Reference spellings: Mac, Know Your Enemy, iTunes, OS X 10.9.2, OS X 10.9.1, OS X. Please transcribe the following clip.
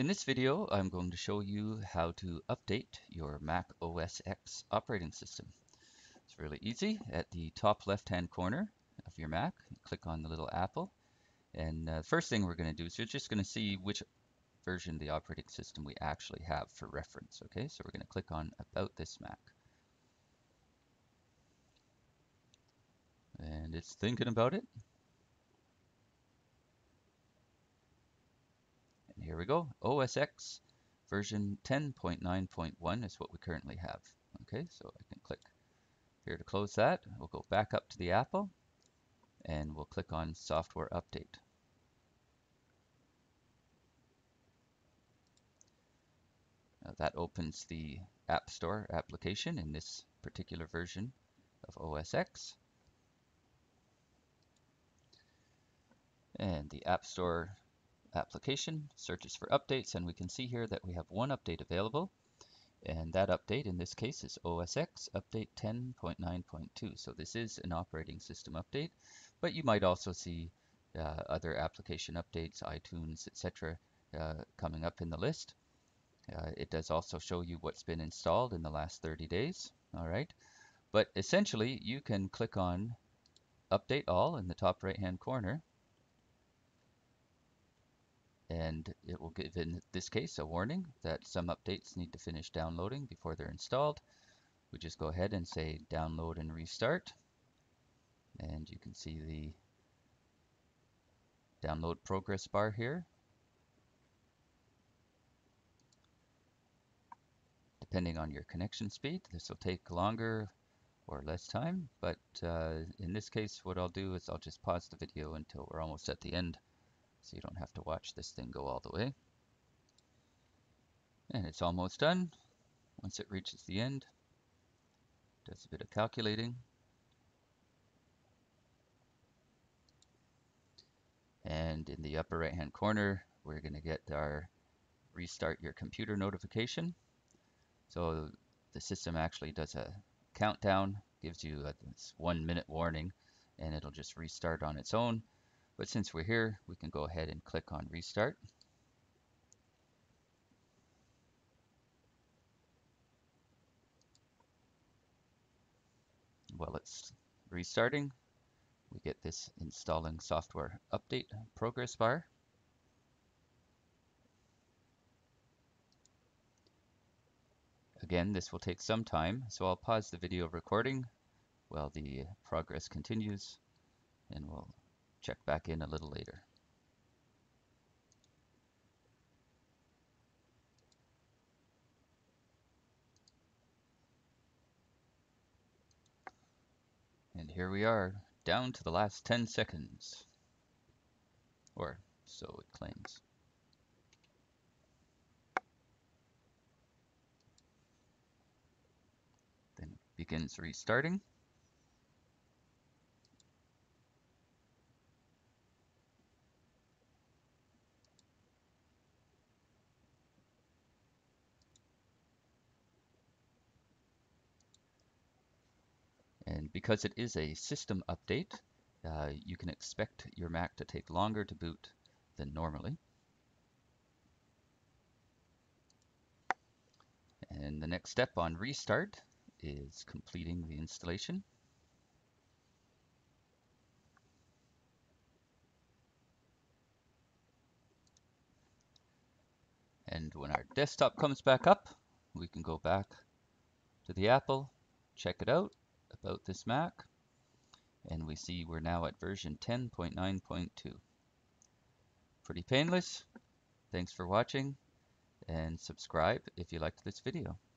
In this video, I'm going to show you how to update your Mac OS X operating system. It's really easy. At the top left-hand corner of your Mac, click on the little apple. And the first thing we're going to do is you're just going to see which version of the operating system we actually have for reference. Okay, so we're going to click on About This Mac. And it's thinking about it. Here we go, OS X version 10.9.1 is what we currently have. Okay, so I can click here to close that. We'll go back up to the Apple and we'll click on Software Update. Now that opens the App Store application in this particular version of OS X. And the App Store application searches for updates, and we can see here that we have one update available, and that update in this case is OS X update 10.9.2. so this is an operating system update, but you might also see other application updates, iTunes, etc., coming up in the list. It does also show you what's been installed in the last 30 days. All right, but essentially you can click on Update All in the top right hand corner, and it will give, in this case, a warning that some updates need to finish downloading before they're installed. We just go ahead and say download and restart, and you can see the download progress bar here. Depending on your connection speed, this will take longer or less time, but in this case what I'll do is I'll just pause the video until we're almost at the end, so you don't have to watch this thing go all the way. And it's almost done. Once it reaches the end, does a bit of calculating. And in the upper right hand corner, we're going to get our restart your computer notification. So the system actually does a countdown, gives you this 1 minute warning, and it'll just restart on its own. But since we're here, we can go ahead and click on Restart. While it's restarting, we get this Installing Software Update progress bar. Again, this will take some time, so I'll pause the video recording while the progress continues, and we'll check back in a little later. And here we are, down to the last 10 seconds. Or so it claims. Then it begins restarting. And because it is a system update, you can expect your Mac to take longer to boot than normally. And the next step on restart is completing the installation. And when our desktop comes back up, we can go back to the Apple, check it out, About This Mac, and we see we're now at version 10.9.2. Pretty painless. Thanks for watching, and subscribe if you liked this video.